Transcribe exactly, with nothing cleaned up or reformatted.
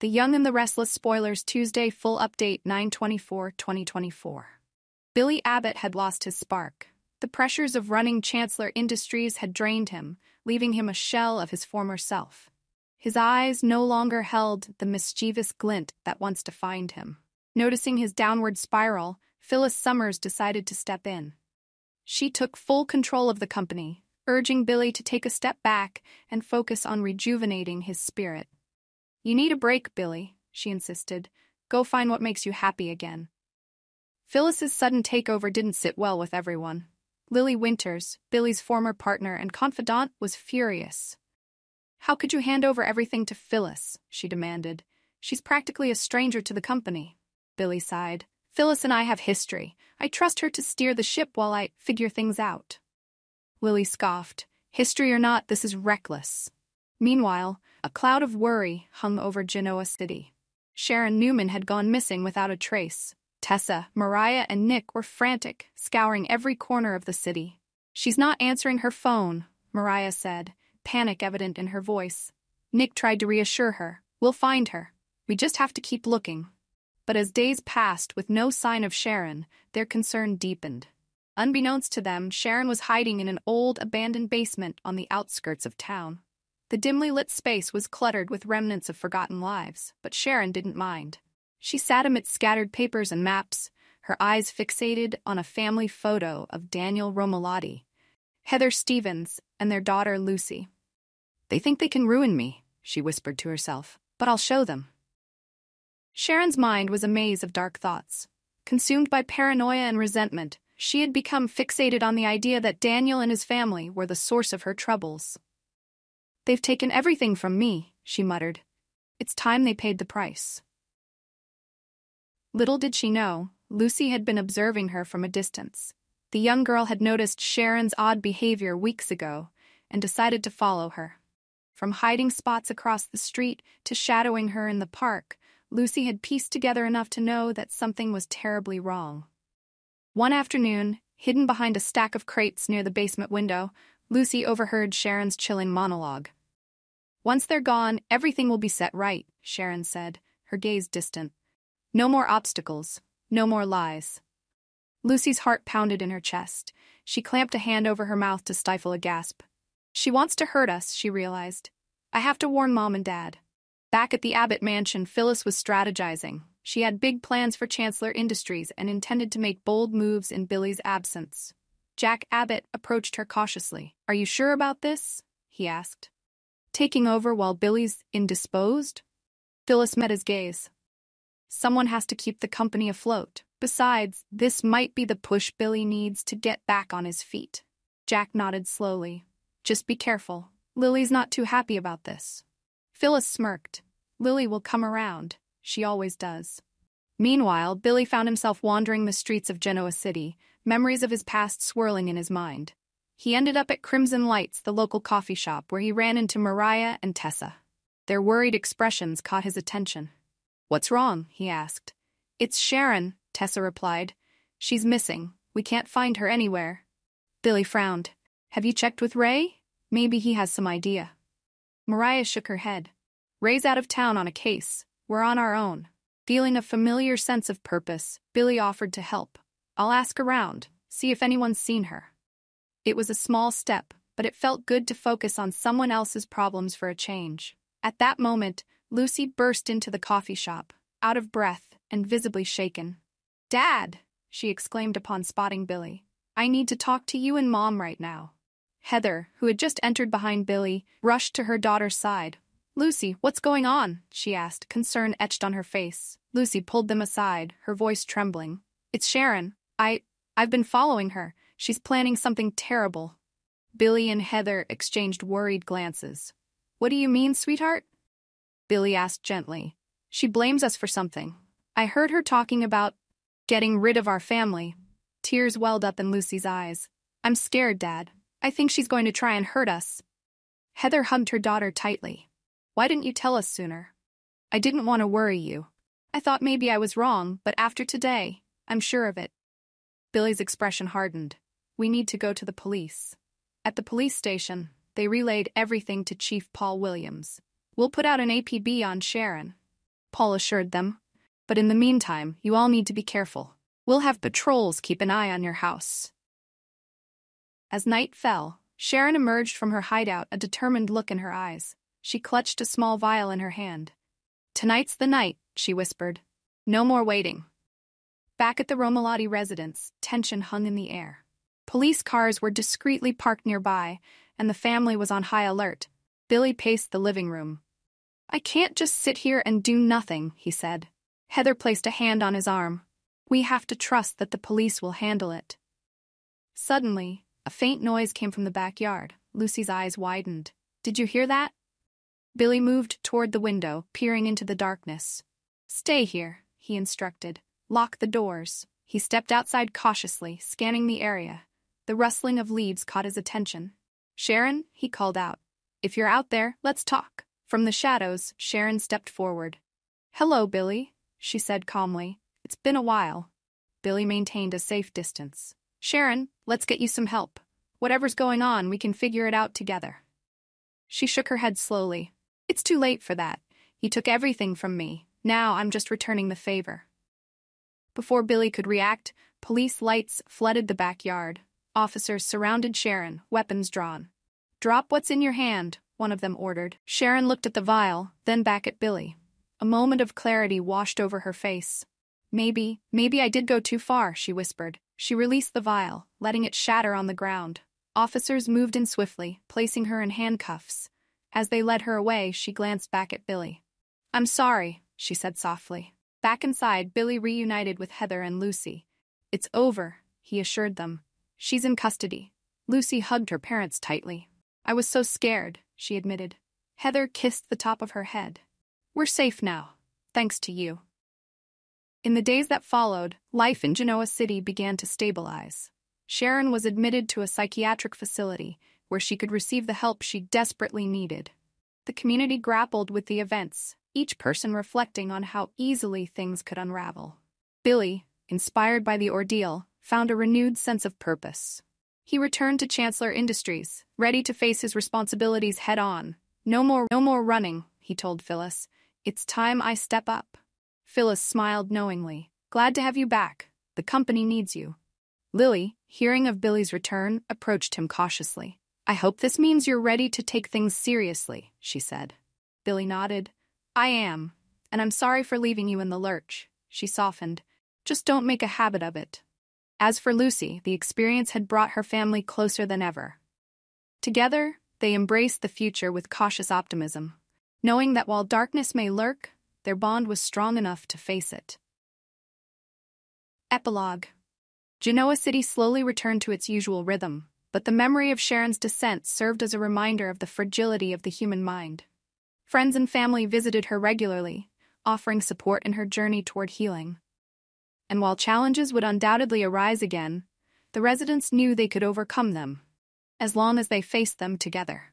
The Young and the Restless Spoilers Tuesday Full Update nine twenty-four twenty twenty-four. Billy Abbott had lost his spark. The pressures of running Chancellor Industries had drained him, leaving him a shell of his former self. His eyes no longer held the mischievous glint that once defined him. Noticing his downward spiral, Phyllis Summers decided to step in. She took full control of the company, urging Billy to take a step back and focus on rejuvenating his spirit. "You need a break, Billy," she insisted. "Go find what makes you happy again." Phyllis's sudden takeover didn't sit well with everyone. Lily Winters, Billy's former partner and confidant, was furious. "How could you hand over everything to Phyllis?" she demanded. "She's practically a stranger to the company." Billy sighed. "Phyllis and I have history. I trust her to steer the ship while I figure things out." Lily scoffed. "History or not, this is reckless." Meanwhile, a cloud of worry hung over Genoa City. Sharon Newman had gone missing without a trace. Tessa, Mariah, and Nick were frantic, scouring every corner of the city. "She's not answering her phone," Mariah said, panic evident in her voice. Nick tried to reassure her. "We'll find her. We just have to keep looking." But as days passed with no sign of Sharon, their concern deepened. Unbeknownst to them, Sharon was hiding in an old, abandoned basement on the outskirts of town. The dimly lit space was cluttered with remnants of forgotten lives, but Sharon didn't mind. She sat amidst scattered papers and maps, her eyes fixated on a family photo of Daniel Romalotti, Heather Stevens, and their daughter Lucy. "They think they can ruin me," she whispered to herself, "but I'll show them." Sharon's mind was a maze of dark thoughts. Consumed by paranoia and resentment, she had become fixated on the idea that Daniel and his family were the source of her troubles. "They've taken everything from me," she muttered. "It's time they paid the price." Little did she know, Lucy had been observing her from a distance. The young girl had noticed Sharon's odd behavior weeks ago and decided to follow her. From hiding spots across the street to shadowing her in the park, Lucy had pieced together enough to know that something was terribly wrong. One afternoon, hidden behind a stack of crates near the basement window, Lucy overheard Sharon's chilling monologue. "Once they're gone, everything will be set right," Sharon said, her gaze distant. "No more obstacles, no more lies." Lucy's heart pounded in her chest. She clamped a hand over her mouth to stifle a gasp. "She wants to hurt us," she realized. "I have to warn Mom and Dad." Back at the Abbott mansion, Phyllis was strategizing. She had big plans for Chancellor Industries and intended to make bold moves in Billy's absence. Jack Abbott approached her cautiously. "Are you sure about this?" he asked. "Taking over while Billy's indisposed?" Phyllis met his gaze. "Someone has to keep the company afloat. Besides, this might be the push Billy needs to get back on his feet." Jack nodded slowly. "Just be careful. Lily's not too happy about this." Phyllis smirked. "Lily will come around. She always does." Meanwhile, Billy found himself wandering the streets of Genoa City, memories of his past swirling in his mind. He ended up at Crimson Lights, the local coffee shop, where he ran into Mariah and Tessa. Their worried expressions caught his attention. "What's wrong?" he asked. "It's Sharon," Tessa replied. "She's missing. We can't find her anywhere." Billy frowned. "Have you checked with Ray? Maybe he has some idea." Mariah shook her head. "Ray's out of town on a case. We're on our own." Feeling a familiar sense of purpose, Billy offered to help. "I'll ask around, see if anyone's seen her." It was a small step, but it felt good to focus on someone else's problems for a change. At that moment, Lucy burst into the coffee shop, out of breath and visibly shaken. "Dad!" she exclaimed upon spotting Billy. "I need to talk to you and Mom right now." Heather, who had just entered behind Billy, rushed to her daughter's side. "Lucy, what's going on?" she asked, concern etched on her face. Lucy pulled them aside, her voice trembling. "It's Sharon. I... I've been following her. She's planning something terrible." Billy and Heather exchanged worried glances. "What do you mean, sweetheart?" Billy asked gently. "She blames us for something. I heard her talking about getting rid of our family." Tears welled up in Lucy's eyes. "I'm scared, Dad. I think she's going to try and hurt us." Heather hugged her daughter tightly. "Why didn't you tell us sooner?" "I didn't want to worry you. I thought maybe I was wrong, but after today, I'm sure of it." Billy's expression hardened. "We need to go to the police." At the police station, they relayed everything to Chief Paul Williams. "We'll put out an A P B on Sharon. Paul assured them. But in the meantime, you all need to be careful. We'll have patrols keep an eye on your house. As night fell, Sharon emerged from her hideout, a determined look in her eyes. She clutched a small vial in her hand. "Tonight's the night," she whispered. "No more waiting." Back at the Romalotti residence, tension hung in the air. Police cars were discreetly parked nearby, and the family was on high alert. Billy paced the living room. "I can't just sit here and do nothing," he said. Heather placed a hand on his arm. "We have to trust that the police will handle it." Suddenly, a faint noise came from the backyard. Lucy's eyes widened. "Did you hear that?" Billy moved toward the window, peering into the darkness. "Stay here," he instructed. "Lock the doors." He stepped outside cautiously, scanning the area. The rustling of leaves caught his attention. "Sharon," he called out. "If you're out there, let's talk." From the shadows, Sharon stepped forward. "Hello, Billy," she said calmly. "It's been a while." Billy maintained a safe distance. "Sharon, let's get you some help. Whatever's going on, we can figure it out together." She shook her head slowly. "It's too late for that. He took everything from me. Now I'm just returning the favor." Before Billy could react, police lights flooded the backyard. Officers surrounded Sharon, weapons drawn. "Drop what's in your hand," one of them ordered. Sharon looked at the vial, then back at Billy. A moment of clarity washed over her face. "Maybe, maybe I did go too far," she whispered. She released the vial, letting it shatter on the ground. Officers moved in swiftly, placing her in handcuffs. As they led her away, she glanced back at Billy. "I'm sorry," she said softly. Back inside, Billy reunited with Heather and Lucy. "It's over," he assured them. "She's in custody." Lucy hugged her parents tightly. "I was so scared," she admitted. Heather kissed the top of her head. "We're safe now, thanks to you." In the days that followed, life in Genoa City began to stabilize. Sharon was admitted to a psychiatric facility where she could receive the help she desperately needed. The community grappled with the events, each person reflecting on how easily things could unravel. Billy, inspired by the ordeal, found a renewed sense of purpose. He returned to Chancellor Industries, ready to face his responsibilities head-on. "No more, no more running," he told Phyllis. "It's time I step up." Phyllis smiled knowingly. "Glad to have you back. The company needs you." Lily, hearing of Billy's return, approached him cautiously. "I hope this means you're ready to take things seriously," she said. Billy nodded. "I am, and I'm sorry for leaving you in the lurch," she softened. "Just don't make a habit of it." As for Lucy, the experience had brought her family closer than ever. Together, they embraced the future with cautious optimism, knowing that while darkness may lurk, their bond was strong enough to face it. Epilogue. Genoa City slowly returned to its usual rhythm, but the memory of Sharon's descent served as a reminder of the fragility of the human mind. Friends and family visited her regularly, offering support in her journey toward healing. And while challenges would undoubtedly arise again, the residents knew they could overcome them, as long as they faced them together.